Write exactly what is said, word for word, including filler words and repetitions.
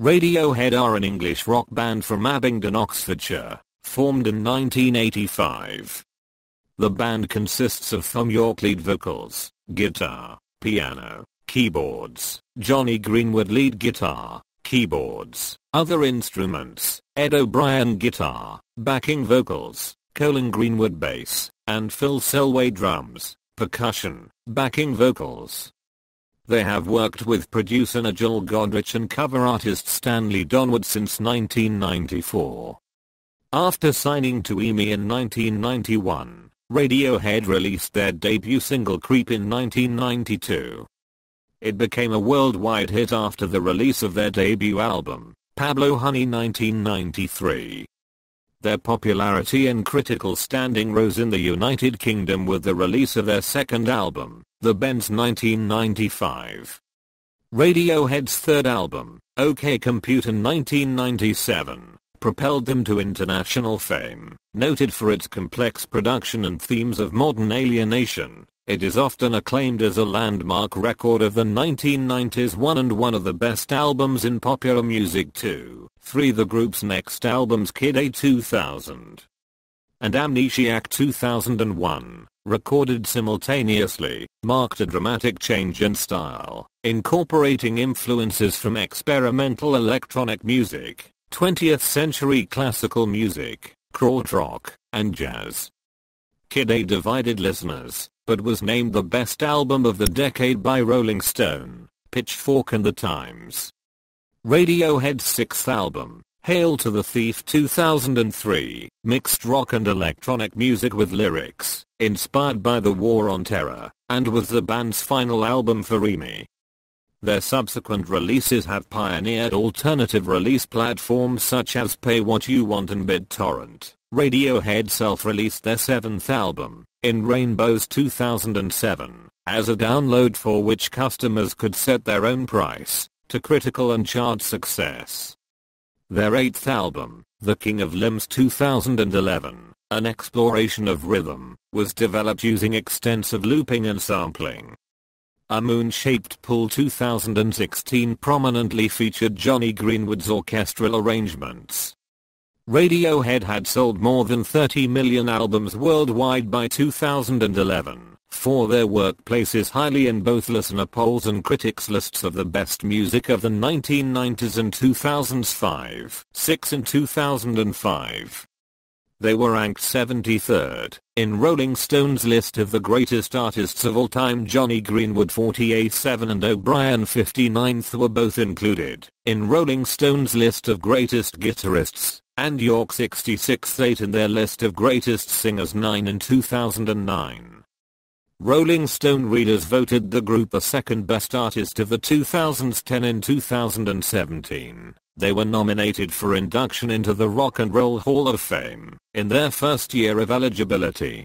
Radiohead are an English rock band from Abingdon, Oxfordshire, formed in nineteen eighty-five. The band consists of Thom Yorke lead vocals, guitar, piano, keyboards, Jonny Greenwood lead guitar, keyboards, other instruments, Ed O'Brien guitar, backing vocals, Colin Greenwood bass, and Phil Selway drums, percussion, backing vocals. They have worked with producer Nigel Godrich and cover artist Stanley Donwood since nineteen ninety-four. After signing to E M I in nineteen ninety-one, Radiohead released their debut single Creep in nineteen ninety-two. It became a worldwide hit after the release of their debut album, Pablo Honey nineteen ninety-three. Their popularity and critical standing rose in the United Kingdom with the release of their second album, The Bends nineteen ninety-five. Radiohead's third album, OK Computer nineteen ninety-seven, propelled them to international fame, noted for its complex production and themes of modern alienation. It is often acclaimed as a landmark record of the nineteen nineties one and one of the best albums in popular music too. Three The group's next albums Kid A two thousand and Amnesiac two thousand one, recorded simultaneously, marked a dramatic change in style, incorporating influences from experimental electronic music, twentieth century classical music, krautrock, and jazz. Kid A divided listeners, but was named the best album of the decade by Rolling Stone, Pitchfork and The Times. Radiohead's sixth album, Hail to the Thief two thousand three, mixed rock and electronic music with lyrics, inspired by the War on Terror, and was the band's final album for E M I. Their subsequent releases have pioneered alternative release platforms such as Pay What You Want and BitTorrent. Radiohead self-released their seventh album, In Rainbows two thousand seven, as a download for which customers could set their own price, to critical and chart success. Their eighth album, The King of Limbs two thousand eleven, an exploration of rhythm, was developed using extensive looping and sampling. A Moon Shaped Pool two thousand sixteen prominently featured Jonny Greenwood's orchestral arrangements. Radiohead had sold more than thirty million albums worldwide by two thousand eleven, for their work places highly in both listener polls and critics' lists of the best music of the nineteen nineties and two thousand five, six and two thousand five. They were ranked seventy-third, in Rolling Stone's list of the greatest artists of all time. Jonny Greenwood forty-eighth, seven and O'Brien fifty-ninth were both included, in Rolling Stone's list of greatest guitarists, and Yorke sixty-six, eight in their list of greatest singers nine in two thousand nine. Rolling Stone readers voted the group the second best artist of the two thousands ten in two thousand seventeen. They were nominated for induction into the Rock and Roll Hall of Fame in their first year of eligibility.